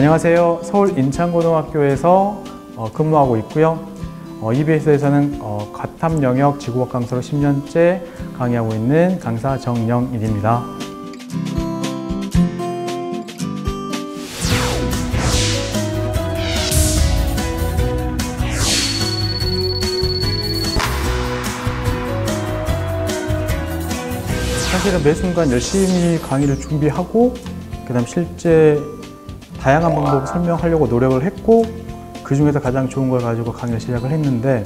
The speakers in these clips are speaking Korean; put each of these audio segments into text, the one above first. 안녕하세요. 서울 인천고등학교에서 근무하고 있고요. EBS에서는 과탐 영역 지구과학 강사로 10년째 강의하고 있는 강사 정영일입니다. 사실은 매 순간 열심히 강의를 준비하고 그다음 실제 다양한 방법을 설명하려고 노력을 했고 그 중에서 가장 좋은 걸 가지고 강의를 시작을 했는데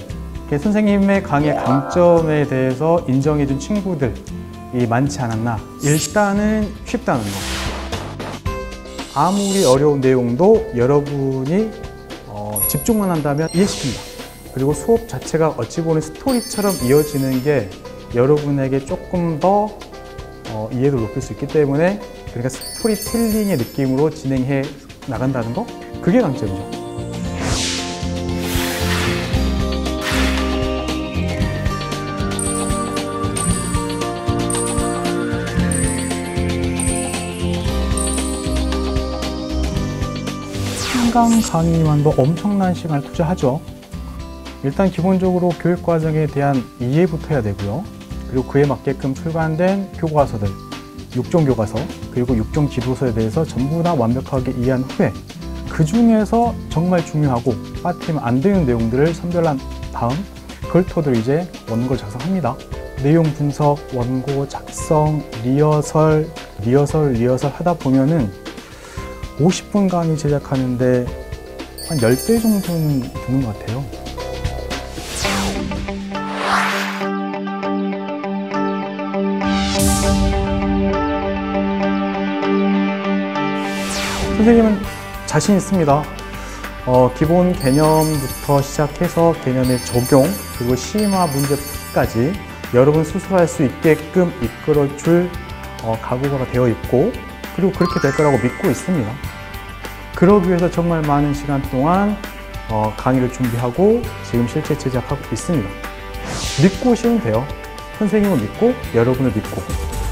선생님의 강의의 강점에 대해서 인정해준 친구들이 많지 않았나. 일단은 쉽다는 거. 아무리 어려운 내용도 여러분이 집중만 한다면 이해시킨다. 그리고 수업 자체가 어찌 보면 스토리처럼 이어지는 게 여러분에게 조금 더 이해도 높일 수 있기 때문에, 그러니까 스토리텔링의 느낌으로 진행해 나간다는 거? 그게 강점이죠. 한강 강의만도 엄청난 시간을 투자하죠. 일단 기본적으로 교육과정에 대한 이해부터 해야 되고요. 그리고 그에 맞게끔 출간된 교과서들, 6종 교과서, 그리고 6종 지도서에 대해서 전부 다 완벽하게 이해한 후에 그 중에서 정말 중요하고 빠뜨리면 안 되는 내용들을 선별한 다음 그걸 토대로 이제 원고를 작성합니다. 내용 분석, 원고 작성, 리허설 하다 보면은 50분 강의 제작하는데 한 10배 정도는 드는 것 같아요. 선생님은 자신 있습니다. 기본 개념부터 시작해서 개념의 적용, 그리고 심화 문제 풀이까지 여러분 스스로 할 수 있게끔 이끌어줄 각오가 되어 있고, 그리고 그렇게 될 거라고 믿고 있습니다. 그러기 위해서 정말 많은 시간 동안 강의를 준비하고 지금 실제 제작하고 있습니다. 믿고 오시면 돼요. 선생님을 믿고 여러분을 믿고.